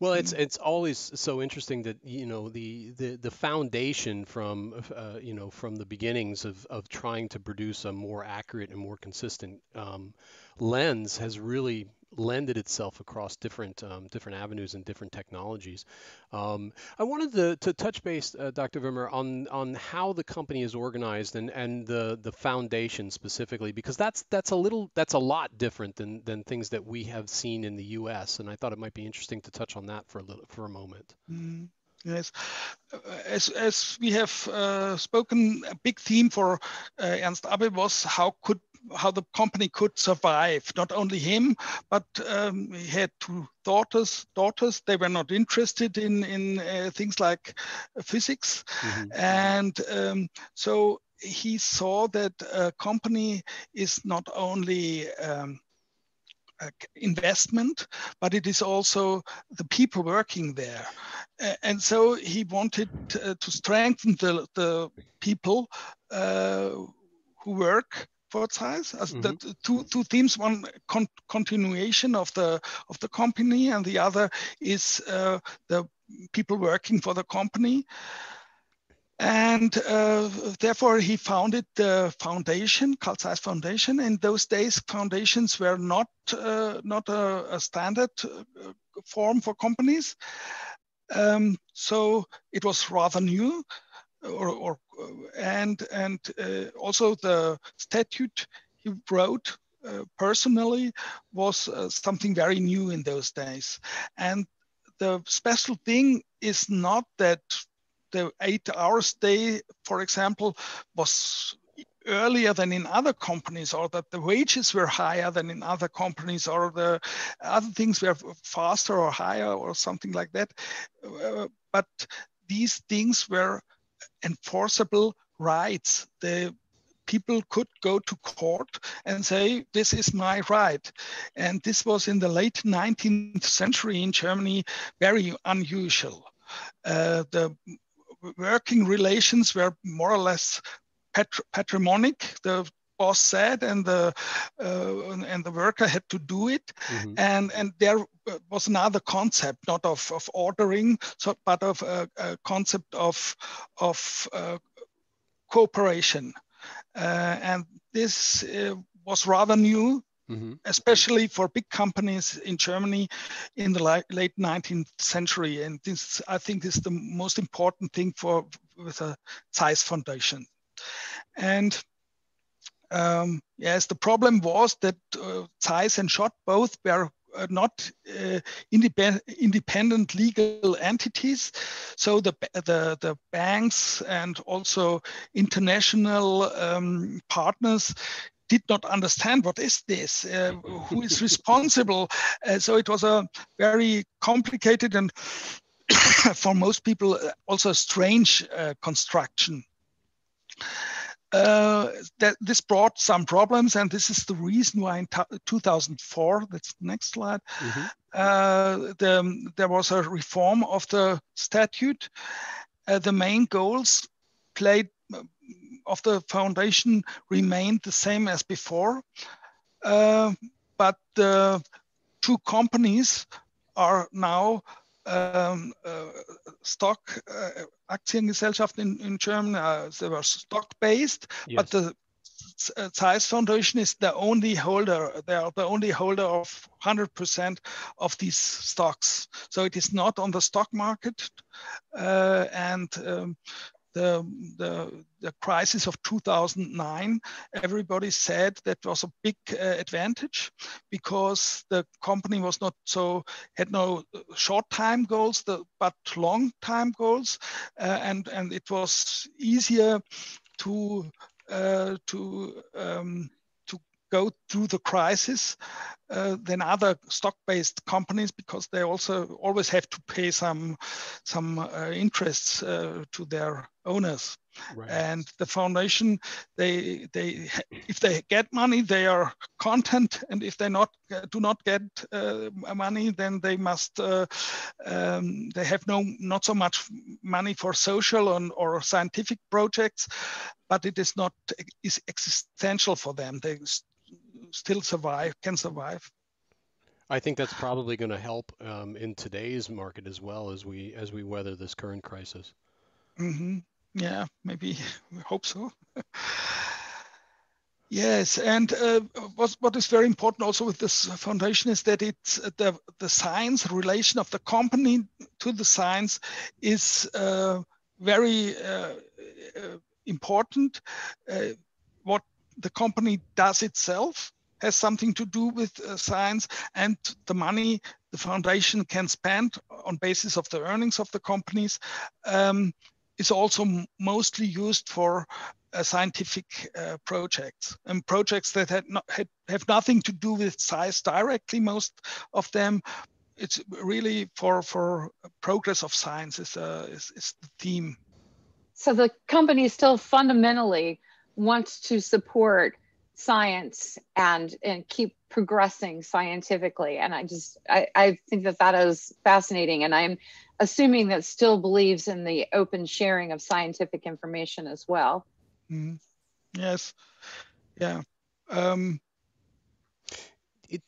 Well, it's it's always so interesting that, you know, the the, the foundation from uh, you know from the beginnings of, of trying to produce a more accurate and more consistent um, lens has really lended itself across different um, different avenues and different technologies. Um, I wanted to, to touch base, uh, Doctor Wimmer, on on how the company is organized and and the the foundation specifically, because that's that's a little that's a lot different than than things that we have seen in the U S And I thought it might be interesting to touch on that for a little for a moment. Mm-hmm. Yes, as, as we have uh, spoken, a big theme for uh, Ernst Abbe was how could how the company could survive. Not only him, but um, he had two daughters. Daughters they were not interested in in uh, things like physics, mm-hmm. and um, so he saw that a company is not only um, investment, but it is also the people working there, and so he wanted to strengthen the the people uh, who work for Zeiss. As mm-hmm. the two two themes: one con continuation of the of the company, and the other is uh, the people working for the company. And uh, therefore, he founded the foundation, Carl Zeiss Foundation. In those days, foundations were not uh, not a, a standard form for companies, um, so it was rather new. Or, or and and uh, also the statute he wrote uh, personally was uh, something very new in those days. And the special thing is not that the eight hours day, for example, was earlier than in other companies, or that the wages were higher than in other companies, or the other things were faster or higher or something like that. Uh, but these things were enforceable rights. The people could go to court and say, this is my right. And this was in the late nineteenth century in Germany, very unusual. Uh, the working relations were more or less patrimonic. The boss said, and the uh, and the worker had to do it. Mm-hmm. And and there was another concept, not of of ordering, so but of a, a concept of of uh, cooperation, uh, and this uh, was rather new. Mm-hmm. Especially for big companies in Germany in the li late nineteenth century. And this, I think, is the most important thing for with a Zeiss Foundation. And um, yes, the problem was that uh, Zeiss and Schott both were uh, not uh, independent, independent legal entities. So the, the, the banks and also international um, partners did not understand what is this, uh, who is responsible. Uh, so it was a very complicated and for most people also a strange uh, construction. Uh, that this brought some problems, and this is the reason why in two thousand four, that's the next slide, mm-hmm. uh, the, there was a reform of the statute. Uh, the main goals played of the foundation remained the same as before, uh, but the two companies are now um, uh, stock uh, Aktiengesellschaft in, in Germany, uh, they were stock-based, yes. But the Zeiss Foundation is the only holder, they are the only holder of one hundred percent of these stocks. So it is not on the stock market, uh, and um, The, the, the crisis of two thousand nine, everybody said that was a big uh, advantage because the company was not so, had no short-time goals, the, but long-time goals. Uh, and, and it was easier to, uh, to, um, to go through the crisis uh, than other stock-based companies, because they also always have to pay some, some uh, interests uh, to their owners, right. And the foundation, they they if they get money, they are content, and if they not do not get uh, money, then they must uh, um, they have no not so much money for social and or scientific projects, but it is not is existential for them. They still survive, can survive. I think that's probably going to help um, in today's market as well as we as we weather this current crisis. Mm-hmm. Yeah, maybe, we hope so. Yes, and uh, what, what is very important also with this foundation is that it's the, the science relation of the company to the science is uh, very uh, important. Uh, what the company does itself has something to do with uh, science, and the money the foundation can spend on basis of the earnings of the companies um, is also mostly used for uh, scientific uh, projects, and projects that had not, had, have nothing to do with science directly, most of them. It's really for, for progress of science is, uh, is, is the theme. So the company still fundamentally wants to support science and and keep progressing scientifically, and I just I, I think that that is fascinating, and I'm assuming that still believes in the open sharing of scientific information as well. Mm-hmm. Yes, yeah, um, it,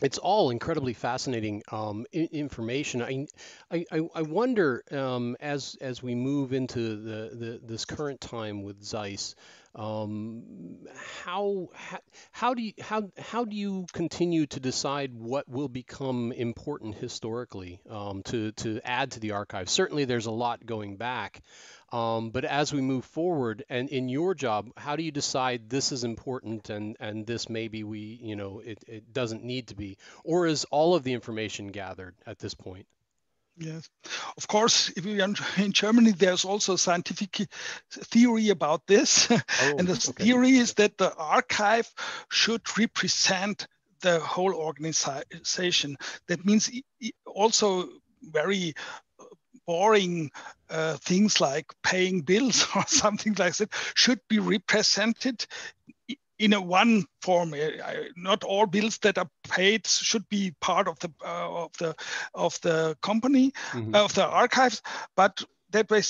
it's all incredibly fascinating um, information. I I I wonder um, as as we move into the, the this current time with Zeiss. Um, how, how how do you how how do you continue to decide what will become important historically um, to to add to the archive? Certainly, there's a lot going back, um, but as we move forward, and in your job, how do you decide this is important and and this maybe we you know it it doesn't need to be, or is all of the information gathered at this point? Yes, of course, if we are in Germany, there's also a scientific theory about this. Oh, and the okay. theory is that the archive should represent the whole organization. That means also very boring uh, things like paying bills or something like that should be represented in a one form. Not all bills that are paid should be part of the uh, of the of the company, mm-hmm. uh, of the archives. But that way,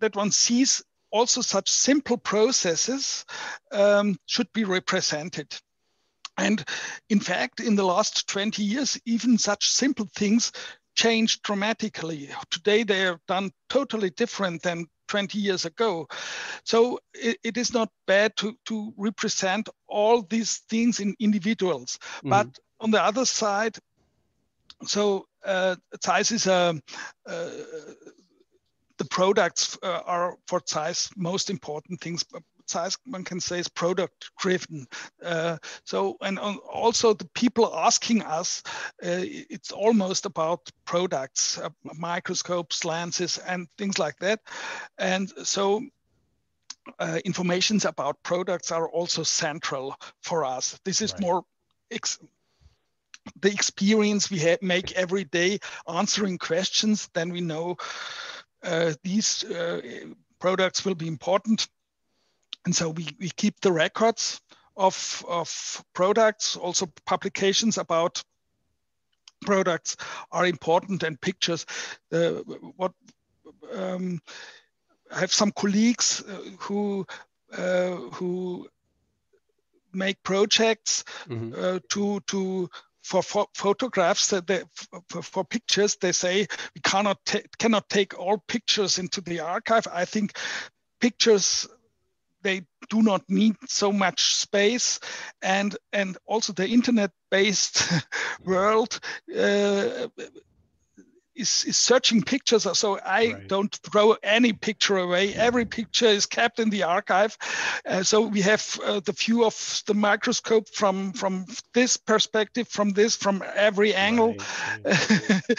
that one sees also such simple processes um, should be represented. And in fact, in the last twenty years, even such simple things changed dramatically. Today, they are done totally different than twenty years ago. So it, it is not bad to, to represent all these things in individuals. Mm-hmm. But on the other side, so uh, Zeiss is a, uh, the products uh, are for Zeiss most important things. Zeiss, one can say, is product driven. Uh, so, and on, also the people asking us, uh, it's almost about products, uh, microscopes, lenses, and things like that. And so uh, informations about products are also central for us. This is right. more ex the experience we ha make every day answering questions. Then we know uh, these uh, products will be important. And so we, we keep the records of, of products, also publications about products are important, and pictures. Uh, what um, I have some colleagues who uh, who make projects mm-hmm. uh, to to for, for photographs that they, for, for pictures. They say we cannot ta cannot take all pictures into the archive. I think pictures. They do not need so much space, and and also the internet-based world uh, is is searching pictures. So I right. don't throw any picture away. Every picture is kept in the archive. Uh, so we have uh, the view of the microscope from from this perspective, from this, from every angle. Right.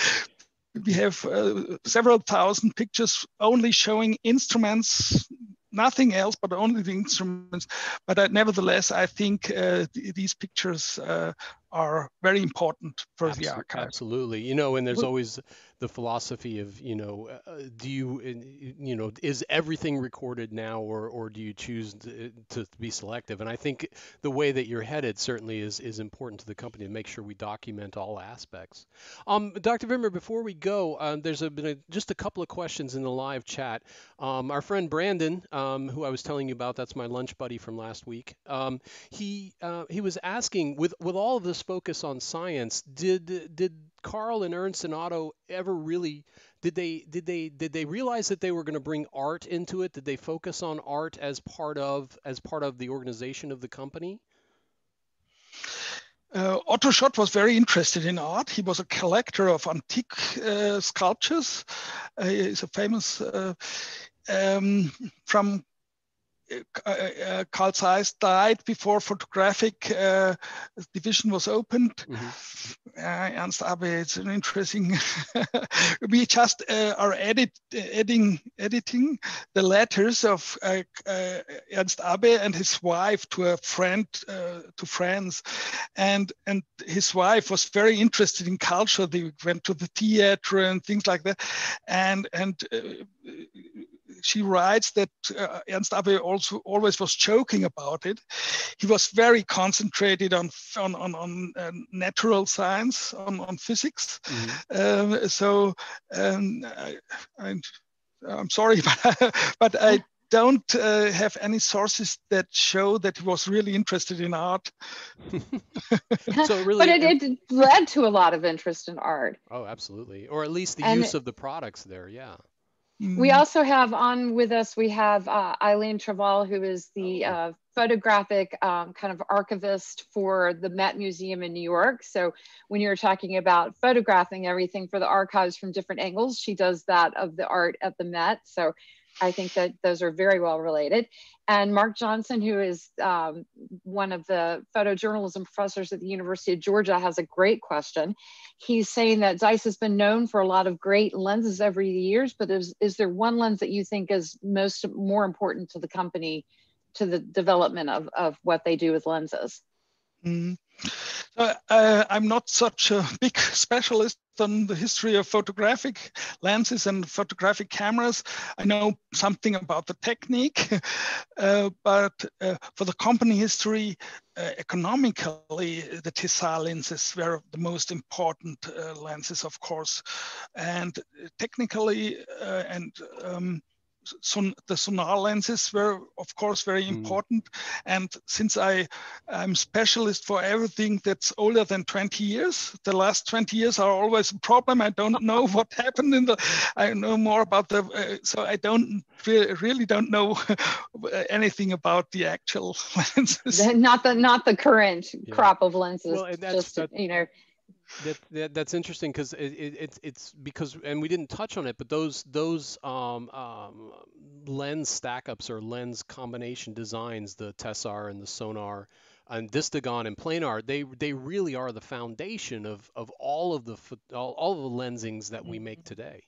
We have uh, several thousand pictures only showing instruments. Nothing else, but only the instruments. But uh, nevertheless, I think uh, th these pictures uh, are very important for absolutely, the archive. Absolutely, you know, and there's always the philosophy of, you know, uh, do you, you know, is everything recorded now, or or do you choose to, to be selective? And I think the way that you're headed certainly is is important to the company to make sure we document all aspects. Um, Doctor Wimmer, before we go, um, there's a, been a, just a couple of questions in the live chat. Um, our friend Brandon, um, who I was telling you about, that's my lunch buddy from last week. Um, he uh, he was asking, with with all of this focus on science, did did Carl and Ernst and Otto ever really did they did they did they realize that they were going to bring art into it? Did they focus on art as part of as part of the organization of the company? Uh, Otto Schott was very interested in art. He was a collector of antique uh, sculptures. Uh, he's a famous uh, um, from Uh, uh, Carl Zeiss died before photographic uh, division was opened. Mm-hmm. uh, Ernst Abbe, it's an interesting. We just uh, are edit, editing, editing the letters of uh, uh, Ernst Abbe and his wife to a friend, uh, to friends, and and his wife was very interested in culture. They went to the theater and things like that, and and. Uh, She writes that uh, Ernst Abbe also always was joking about it. He was very concentrated on on on, on uh, natural science, on on physics. Mm-hmm. um, so um, I, I, I'm sorry, but, but I don't uh, have any sources that show that he was really interested in art. So really, but it, it led to a lot of interest in art. Oh, absolutely, or at least the and use of the products there. Yeah. We also have on with us, we have uh, Eileen Traval, who is the uh, photographic um, kind of archivist for the Met Museum in New York. So when you're talking about photographing everything for the archives from different angles, she does that of the art at the Met. So I think that those are very well related. And Mark Johnson, who is um, one of the photojournalism professors at the University of Georgia, has a great question. He's saying that Zeiss has been known for a lot of great lenses over the years, but is, is there one lens that you think is most more important to the company, to the development of, of what they do with lenses? Mm. Uh, uh, I'm not such a big specialist on the history of photographic lenses and photographic cameras. I know something about the technique, uh, but uh, for the company history, uh, economically, the Tessar lenses were the most important uh, lenses, of course, and technically uh, and um, son the sonar lenses were, of course, very important. Mm. And since I am specialist for everything that's older than twenty years, the last twenty years are always a problem. I don't know what happened in the, I know more about the, uh, so I don't really, really don't know anything about the actual lenses. Not the, not the current yeah. crop of lenses, well, and that's, just, that... you know. That, that that's interesting because it, it, it's it's because and we didn't touch on it, but those those um, um, lens stackups or lens combination designs, the Tessar and the Sonar and Distagon and Planar, they they really are the foundation of of all of the all, all of the lensings that we make today.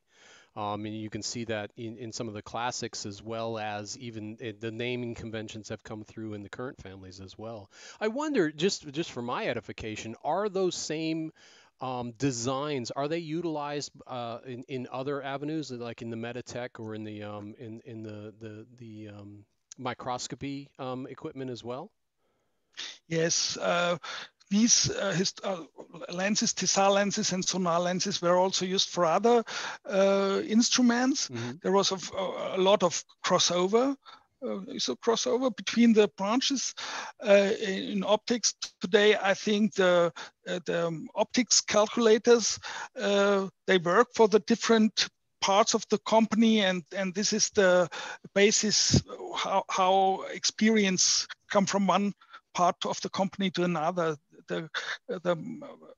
Um, and you can see that in, in some of the classics, as well as even it, the naming conventions have come through in the current families as well. I wonder, just just for my edification, are those same um, designs, are they utilized uh, in, in other avenues, like in the Meditech or in the um, in in the the, the um, microscopy um, equipment as well? Yes. Uh... These uh, his, uh, lenses, Tessar lenses and Sonar lenses, were also used for other uh, instruments. Mm-hmm. There was a, a lot of crossover, uh, so crossover between the branches uh, in optics. Today, I think the uh, the optics calculators uh, they work for the different parts of the company, and and this is the basis how how experience come from one part of the company to another. The, the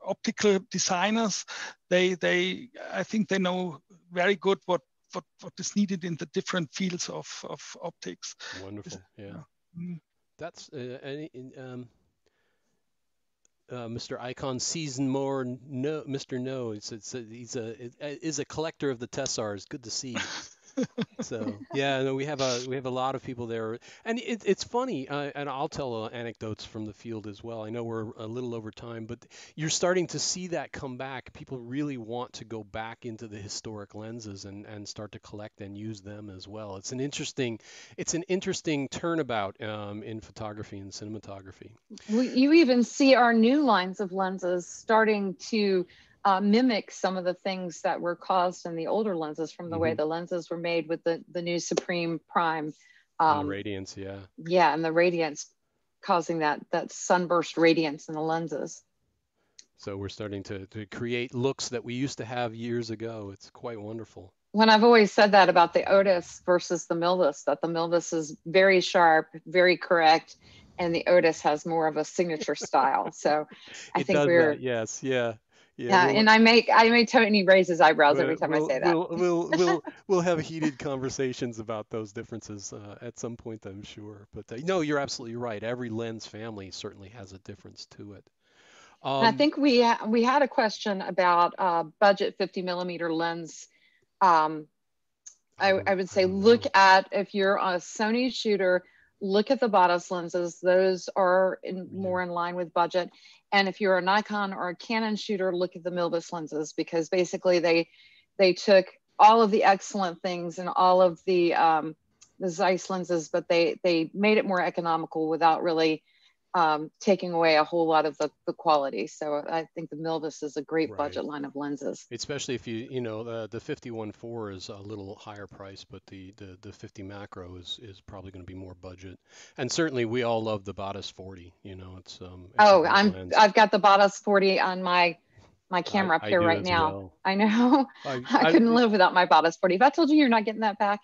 optical designers, they, they, I think they know very good what, what, what is needed in the different fields of, of optics. Wonderful, yeah. yeah. Mm-hmm. That's, uh, any, um, uh, Mister Icon sees more, no, Mister No, it's, it's a, he's a, it, is a collector of the Tessars. Good to see you. So yeah, no, we have a we have a lot of people there, and it, it's funny. Uh, and I'll tell uh, anecdotes from the field as well. I know we're a little over time, but you're starting to see that come back. People really want to go back into the historic lenses and, and start to collect and use them as well. It's an interesting it's an interesting turnabout um, in photography and cinematography. Well, you even see our new lines of lenses starting to Uh, mimic some of the things that were caused in the older lenses from the mm-hmm. way the lenses were made with the, the new Supreme Prime. Um, radiance, yeah. Yeah, and the radiance causing that, that sunburst radiance in the lenses. So we're starting to, to create looks that we used to have years ago. It's quite wonderful. When I've always said that about the Otus versus the Milvus, that the Milvus is very sharp, very correct, and the Otus has more of a signature style. So I it think we're... That, yes, yeah. Yeah, yeah we'll, and I make I make Tony raise his eyebrows we'll, every time we'll, I say that. We'll we'll we'll, we'll have heated conversations about those differences uh, at some point, I'm sure. But uh, no, you're absolutely right. Every lens family certainly has a difference to it. Um, I think we ha we had a question about uh, budget fifty millimeter lens. Um, I, I would say I look at if you're on a Sony shooter. Look at the Batis lenses. Those are in, more in line with budget. And if you're a Nikon or a Canon shooter, look at the Milvus lenses, because basically they they took all of the excellent things and all of the, um, the Zeiss lenses, but they, they made it more economical without really um, taking away a whole lot of the, the quality. So I think the Milvus is a great right. budget line of lenses. Especially if you, you know, the, the fifty one four is a little higher price, but the, the, the fifty macro is, is probably going to be more budget. And certainly we all love the Batis forty, you know, it's, um, it's oh, I'm, lens. I've got the Batis forty on my, my camera I, up here right now. Well. I know I, I couldn't I, live without my Batis forty. If I told you you're not getting that back.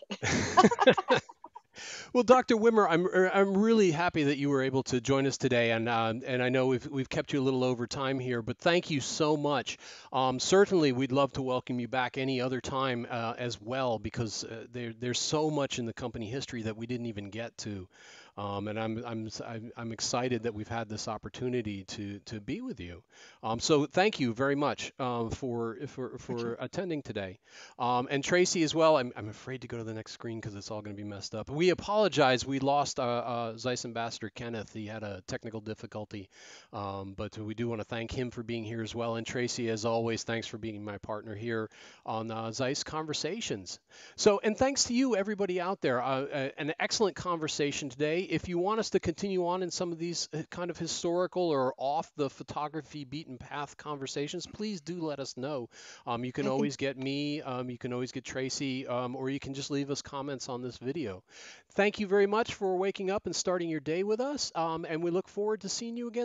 Well, Doctor Wimmer, I'm I'm really happy that you were able to join us today, and uh, and I know we've we've kept you a little over time here, but thank you so much. Um, certainly, we'd love to welcome you back any other time uh, as well, because uh, there there's so much in the company history that we didn't even get to, um, and I'm I'm I'm excited that we've had this opportunity to to be with you. Um, so thank you very much uh, for for for attending today, um, and Tracy as well. I'm I'm afraid to go to the next screen because it's all going to be messed up. We apologize. Apologize. We lost uh, uh, Zeiss Ambassador Kenneth. He had a technical difficulty, um, but we do want to thank him for being here as well. And Tracy, as always, thanks for being my partner here on uh, Zeiss Conversations. So, and thanks to you, everybody out there. Uh, uh, an excellent conversation today. Charlie, if you want us to continue on in some of these kind of historical or off the photography beaten path conversations, please do let us know. Um, you can always get me, um, you can always get Tracy, um, or you can just leave us comments on this video. Thank you very much for waking up and starting your day with us, um, and we look forward to seeing you again.